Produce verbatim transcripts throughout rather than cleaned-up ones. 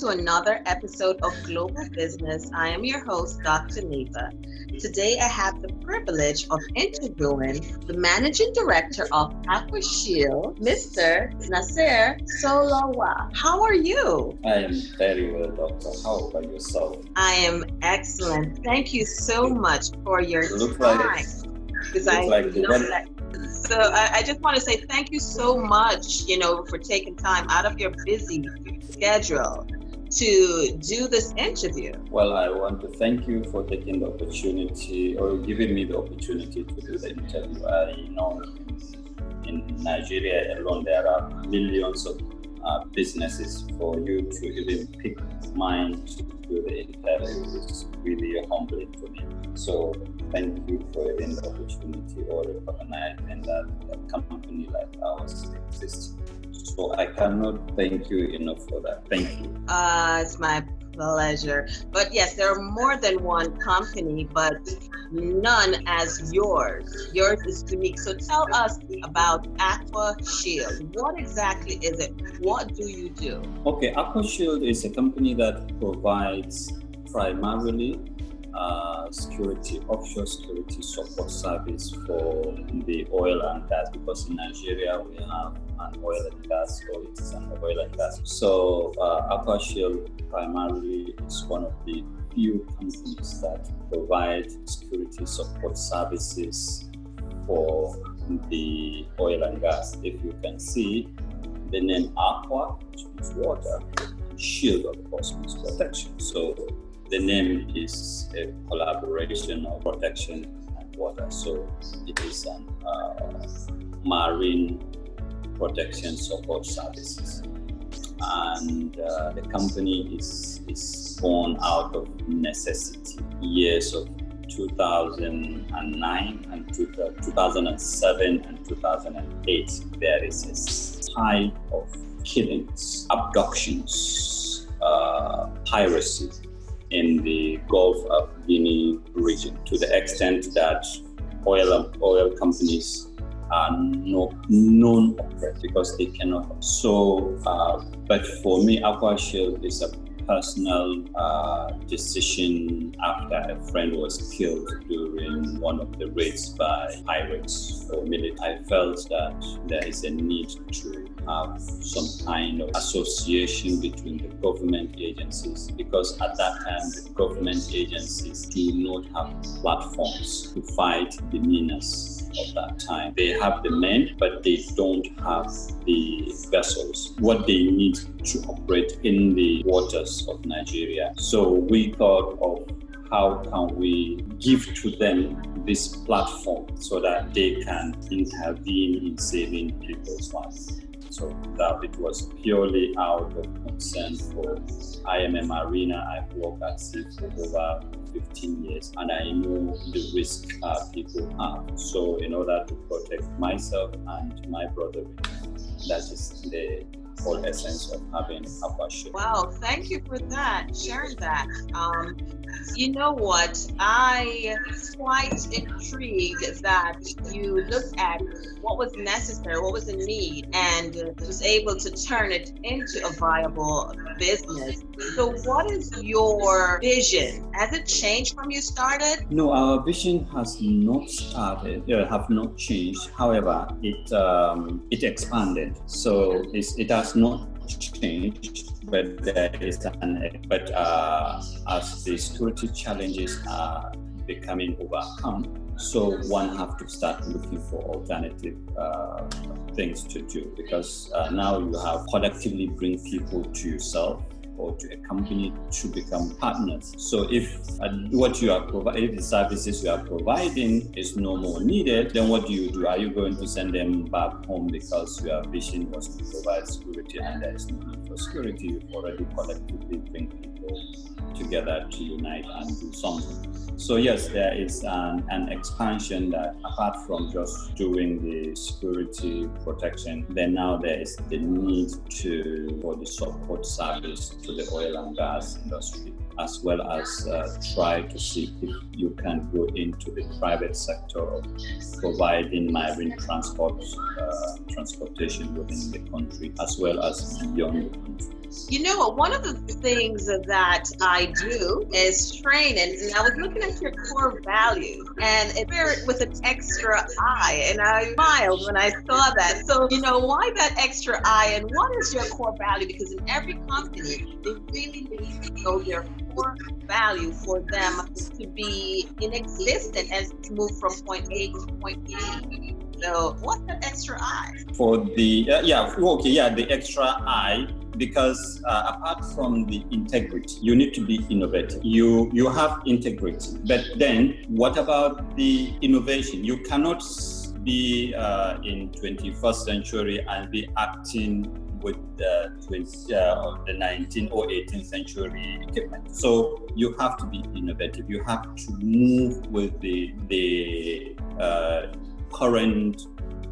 Welcome to another episode of Global Business. I am your host, Doctor Neva. Today, I have the privilege of interviewing the Managing Director of Aquashield, Mister Nasir Saulawa. How are you? I am very well, Doctor. How about yourself? I am excellent. Thank you so much for your Look time. Like because I like know that. So I, I just want to say thank you so much, you know, for taking time out of your busy schedule to do this interview. Well, I want to thank you for taking the opportunity or giving me the opportunity to do the interview. I know in Nigeria alone, there are millions of uh, businesses for you to even pick mine to do the interview. It's really humbling for me. So thank you for having the opportunity or recognizing that a company like ours exists. So I cannot thank you enough for that. Thank you. Uh, it's my pleasure. But yes, there are more than one company, but none as yours. Yours is unique. So tell us about Aquashield. What exactly is it? What do you do? Okay, Aquashield is a company that provides primarily Uh, security, offshore security support service for the oil and gas, because in Nigeria we have an oil and gas, or it is an oil and gas. So uh, Aquashield primarily is one of the few companies that provide security support services for the oil and gas. If you can see the name Aqua, which means water, and Shield, of course, means protection. So the name is a collaboration of protection and water, so it is an uh, marine protection support services, and uh, the company is is born out of necessity. Years of two thousand nine and two thousand seven and two thousand eight, there is a high of killings, abductions, uh, piracy in the Gulf of Guinea region, to the extent that oil oil companies are not known operate because they cannot. So, uh, but for me, Aquashield is a personal uh, decision after a friend was killed during one of the raids by pirates or military. I felt that there is a need to have some kind of association between the government agencies, because at that time the government agencies do not have platforms to fight the menace of that time. They have the men, but they don't have the vessels, what they need to operate in the waters of Nigeria. So we thought of how can we give to them this platform so that they can intervene in saving people's lives. So that it was purely out of concern for I am a mariner. I've worked at sea for over fifteen years, and I know the risk uh, people have. So in order to protect myself and my brother, that is the whole essence of having Aquashield. Wow, thank you for that, sharing that. Um, you know what, I am quite intrigued that you looked at what was necessary, what was the need, and was able to turn it into a viable business. So what is your vision? Has it changed from you started? No, our vision has not started, it have not changed. However, it, um, it expanded, so it's, it has not changed, but there is an but uh, as the security challenges are becoming overcome, so one have to start looking for alternative uh, things to do, because uh, now you have collectively bring people to yourself or to a company to become partners. So if uh, what you are providing, if the services you are providing is no more needed, then what do you do? Are you going to send them back home because your vision was to provide security and there is no need for security? You already collectively bring people together to unite and do something. So yes, there is an, an expansion that apart from just doing the security protection, then now there is the need to for the support service to the oil and gas industry, as well as uh, try to see if you can go into the private sector of providing marine transport, uh, transportation within the country, as well as beyond the country. You know what? One of the things that I do is train, and I was looking at your core value and it with an extra eye, and I smiled when I saw that. So, you know, why that extra eye, and what is your core value? Because in every company, they really need to know their core value for them to be in existence as to move from point A to point B. So what's that extra eye? For the, uh, yeah, okay, yeah, the extra eye, because uh, apart from the integrity, you need to be innovative. You you have integrity, but then what about the innovation? You cannot be uh, in twenty-first century and be acting with the, uh, the nineteenth or eighteenth century equipment. So you have to be innovative. You have to move with the, the uh, current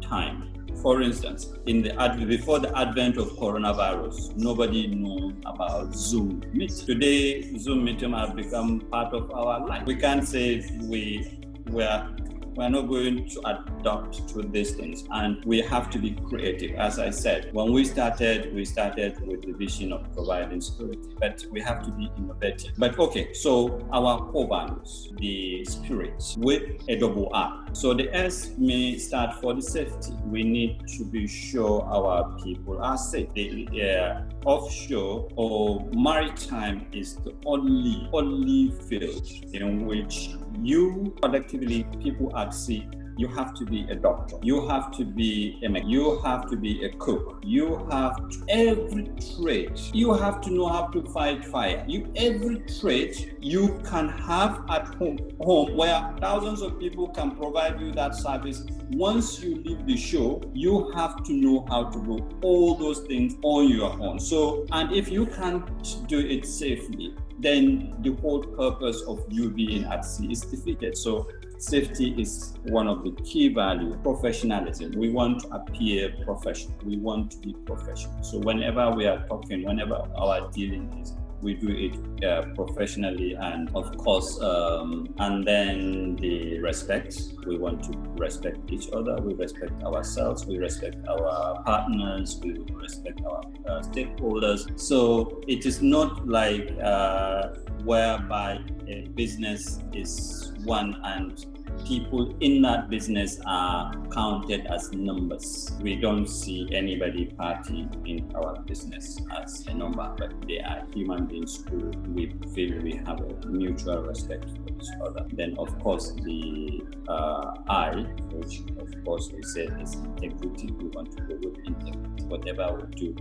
time. For instance, in the ad before the advent of coronavirus, nobody knew about Zoom meet. Today, Zoom meeting have become part of our life. We can't say we were we're not going to adapt to these things, and we have to be creative. As I said, when we started, we started with the vision of providing security, but we have to be innovative. But okay, so our core values, the spirit with a double R. So the S may start for the safety. We need to be sure our people are safe. The uh, offshore or maritime is the only, only field in which you collectively, people at sea, you have to be a doctor, you have to be a mechanic, you have to be a cook, you have to, every trade, you have to know how to fight fire. You every trade you can have at home, home where thousands of people can provide you that service. Once you leave the shore, you have to know how to do all those things on your own. So, and if you can't do it safely, then the whole purpose of you being at sea is defeated. So safety is one of the key values. Professionalism. We want to appear professional. We want to be professional. So whenever we are talking, whenever our dealing is, we do it uh, professionally, and of course, um, and then the respect. We want to respect each other, we respect ourselves, we respect our partners, we respect our uh, stakeholders. So it is not like uh, whereby a business is one and people in that business are counted as numbers. We don't see anybody party in our business as a number, but they are human beings who we feel we have a mutual respect for each other. Then, of course, the uh, I, which of course we said is integrity. We want to go with integrity. Whatever we do,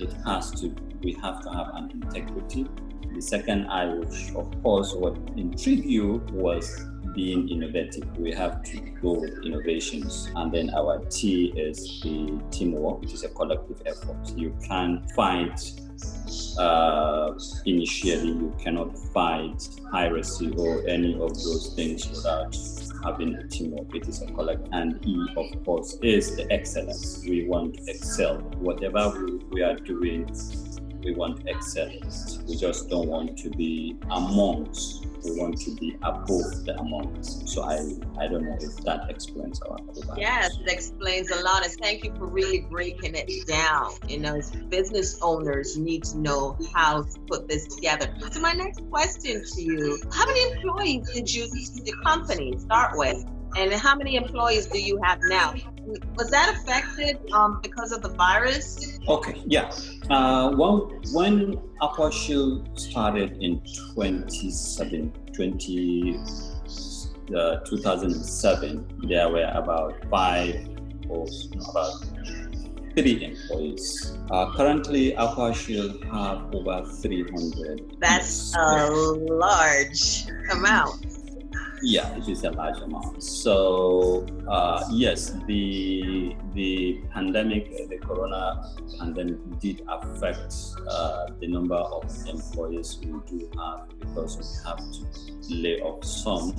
it has to. We have to have an integrity. The second I, which of course what intrigued you was being innovative. We have to go with innovations. And then our T is the teamwork, which is a collective effort. You can't fight uh, initially, you cannot fight piracy or any of those things without having a teamwork. It is a collective. And E, of course, is the excellence. We want to excel. Whatever we, we are doing, we want to excel. We just don't want to be amongst. We want to be above the amongst. So I, I don't know if that explains a lot. Yes, it explains a lot. And thank you for really breaking it down. You know, business owners need to know how to put this together. So my next question to you, how many employees did you, the company, start with? And how many employees do you have now? Was that affected um, because of the virus? Okay, yeah. Uh, when when Aquashield started in twenty-seven, twenty, uh, two thousand seven, there were about five or about three employees. Uh, currently, Aquashield have over three hundred. That's a large amount. Yeah, it is a large amount. So uh, yes, the the pandemic, the corona pandemic did affect uh, the number of employees we do have, because we have to lay off some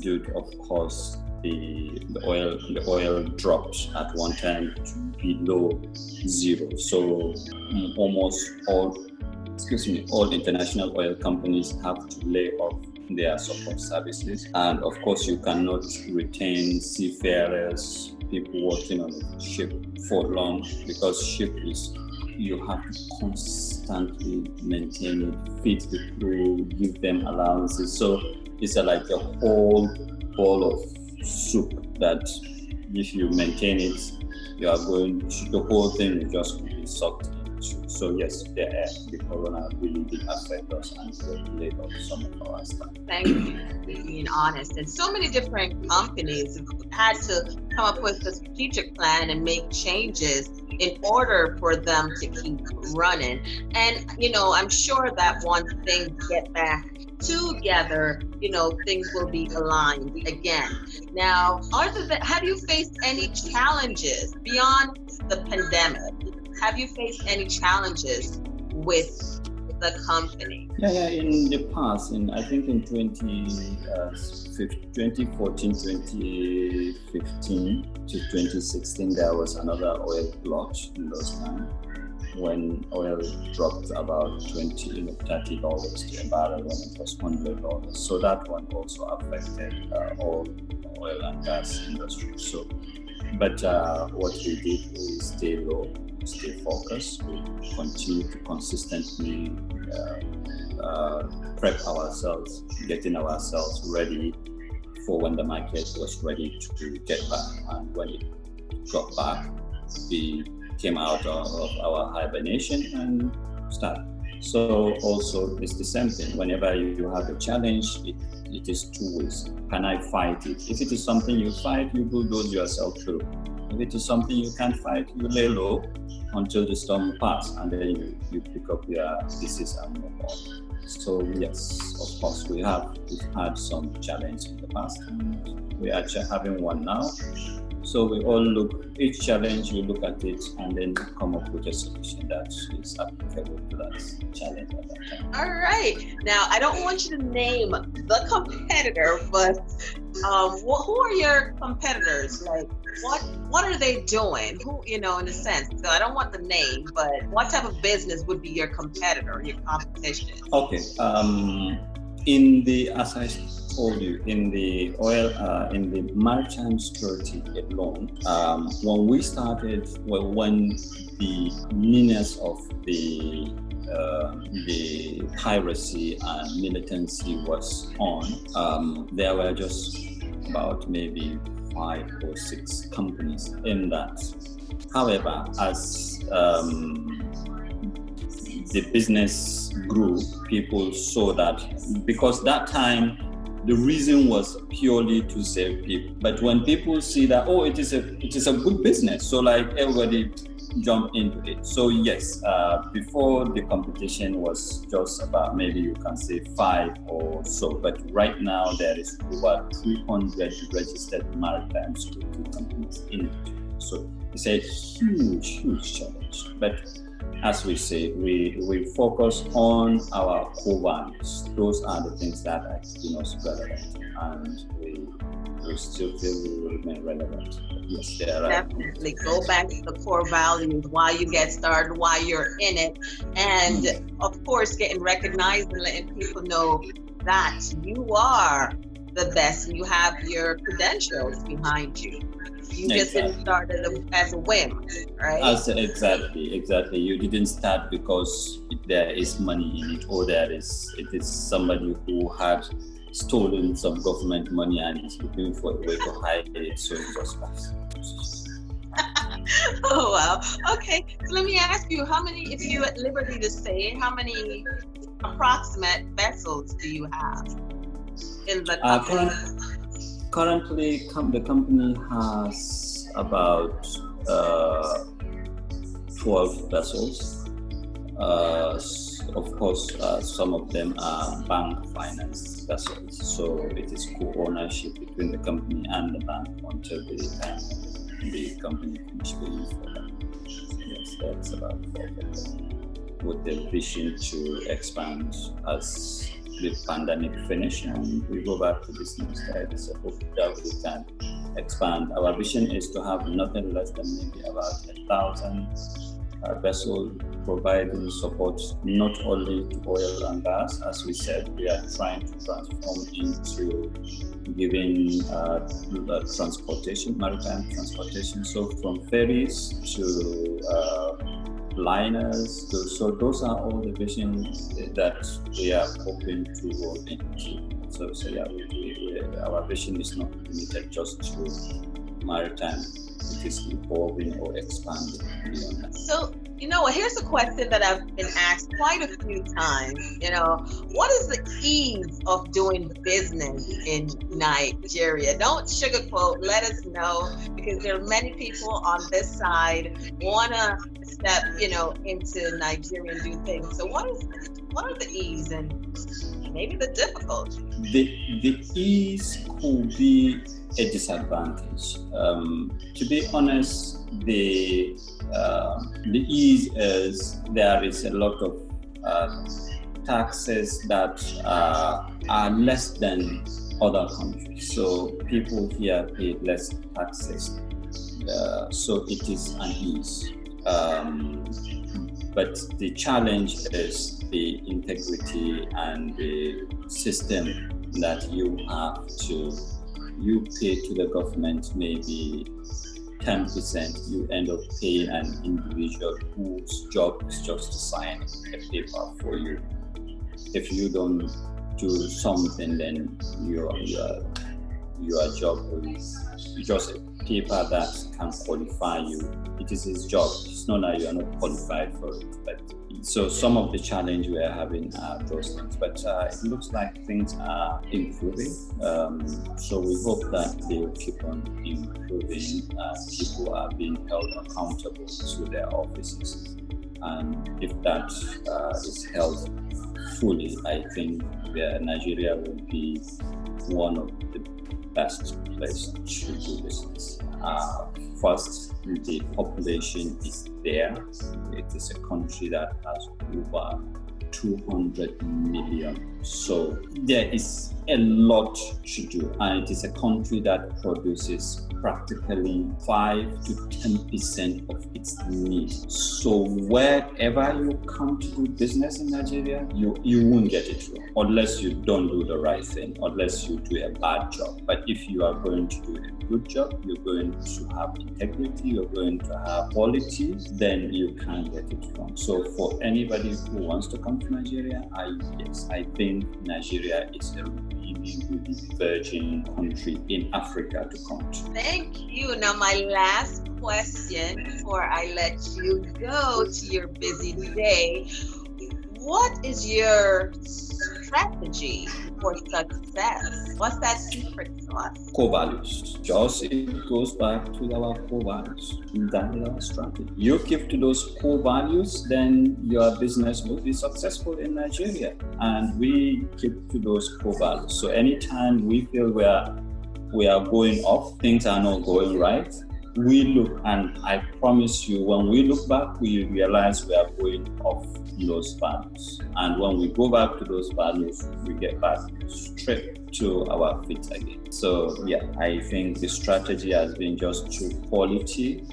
due to, of course, the, the oil the oil dropped at one time to below zero. So um, almost all, excuse me, all international oil companies have to lay off their support services, and of course you cannot retain seafarers, people working on a ship for long, because ship is you have to constantly maintain it, feed the crew, give them allowances. So it's a, like a whole bowl of soup that if you maintain it, you are going to, the whole thing is just going to be sucked into. So yes, the, the corona really did affect us and the labor of some of our staff. Thank you for being honest. And so many different companies had to come up with a strategic plan and make changes in order for them to keep running. And, you know, I'm sure that once things get back together, you know, things will be aligned again. Now, are there, have you faced any challenges beyond the pandemic? Have you faced any challenges with the company? Yeah, yeah, in the past, in I think in twenty fourteen, twenty fifteen to twenty sixteen, there was another oil plunge in those times when oil dropped about twenty, thirty dollars to a barrel when it was one hundred dollars. So that one also affected uh, all oil and gas industry. So, but uh, what we did is stay low, stay focused. We continue to consistently uh, uh, prep ourselves, getting ourselves ready for when the market was ready to get back. And when it got back, we came out of, of our hibernation and start. So also it's the same thing. Whenever you, you have a challenge, it, it is two ways. Can I fight it? If it is something you fight, you bulldoze yourself through. If it is something you can't fight, you lay low until the storm passes, and then you, you pick up your pieces and move on. So yes, of course we have we've had some challenges in the past. We are having one now. So we all look, each challenge, you look at it and then come up with a solution that is applicable to that challenge at that time. All right. Now, I don't want you to name the competitor, but um, who are your competitors? Like, what what are they doing? Who, you know, in a sense. So I don't want the name, but what type of business would be your competitor, your competition? Okay. Um, in the, as I told you, in the oil, uh, in the maritime security alone, um, when we started, well, when the meanness of the uh, the piracy and militancy was on, um, there were just about maybe five or six companies in that. However, as um, the business grew, people saw that, because that time the reason was purely to save people. But when people see that, oh, it is a it is a good business, so like everybody jump into it. So yes, uh, before the competition was just about maybe you can say five or so, but right now there is over three hundred registered maritime security companies in it. So it's a huge, huge challenge. But as we say, we, we focus on our core values. Those are the things that are, you know, relevant, and we, we still feel we will remain relevant. Yes, there are. Definitely go back to the core values, why you get started, why you're in it, and mm-hmm. of course getting recognized and letting people know that you are the best and you have your credentials behind you. You just exactly. didn't start as a whim, right? As, exactly, exactly. You didn't start because there is money in it, or there is it is somebody who had stolen some government money and is looking for a way to hide it, so it just passed. Oh wow! Okay, so let me ask you: how many, if you're at liberty to say, how many approximate vessels do you have in the company? Uh, Currently, com- the company has about uh, twelve vessels. Uh, of course, uh, some of them are bank financed vessels, so it is co-ownership between the company and the bank until the time the company finishes paying for them. Yes, that's about four vessels. With the vision to expand as the pandemic finish and we go back to business. That is a hope that we can expand. Our vision is to have nothing less than maybe about a thousand uh, vessels providing support not only to oil and gas. As we said, we are trying to transform into giving uh, transportation, maritime transportation. So from ferries to uh, liners. So, so those are all the visions that we are hoping to work into. So, so yeah, we, we, we, our vision is not limited just to maritime. It is evolving or expanding beyond that. So, you know, here's a question that I've been asked quite a few times. You know, what is the ease of doing business in Nigeria? Don't sugarcoat, let us know, because there are many people on this side want to step, you know, into Nigeria and do things. So what is, what are the ease and maybe the difficulty? The, the ease could be a disadvantage. Um, to be honest, the uh, the ease is there is a lot of uh, taxes that uh, are less than other countries. So people here pay less taxes. Uh, so it is an ease. Um, but the challenge is the integrity and the system that you have to. You pay to the government maybe ten percent, you end up paying an individual whose job is just to sign a paper for you. If you don't do something, then your, your, your job is just a paper that can qualify you. It is his job. It's not that you are not qualified for it. But so some of the challenge we are having are those things. But uh, it looks like things are improving. Um, so we hope that they will keep on improving. Uh, people are being held accountable to their offices, and if that uh, is held fully, I think yeah, Nigeria will be one of the best place to do business. Uh, first, the population is there. It is a country that has over two hundred million. So there is a lot to do. And it is a country that produces practically five to ten percent of its needs. So wherever you come to do business in Nigeria, you, you won't get it wrong, unless you don't do the right thing, unless you do a bad job. But if you are going to do a good job, you're going to have integrity, you're going to have quality, then you can't get it wrong. So for anybody who wants to come to Nigeria, I, yes, I think Nigeria is a really, really virgin country in Africa to come to. Thank you. Now, my last question before I let you go to your busy day. What is your strategy for success? What's that secret sauce? Core values. Just it goes back to our core values. That is our strategy. You give to those core values, then your business will be successful in Nigeria. And we keep to those core values. So anytime we feel we are we are going off, things are not going right, we look, and I promise you, when we look back, we realize we are going off those values. And when we go back to those values, we get back straight to our feet again. So yeah, I think the strategy has been just to quality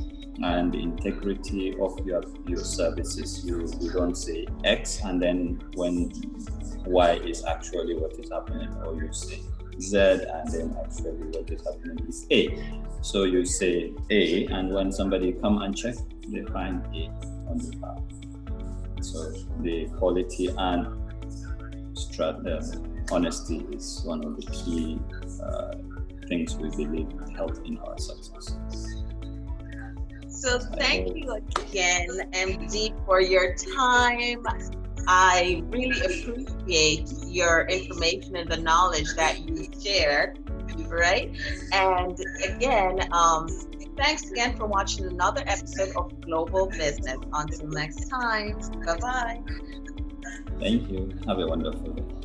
and the integrity of your, your services. You, you don't say X and then when Y is actually what is happening, or you say Z and then actually what is happening is A. So you say A, and when somebody come and check, they find A on the file. So the quality and honesty is one of the key uh, things we believe help in our success. So thank you again, M D, for your time. I really appreciate your information and the knowledge that you shared, right? And again, um, thanks again for watching another episode of Global Business. Until next time, bye-bye. Thank you. Have a wonderful day.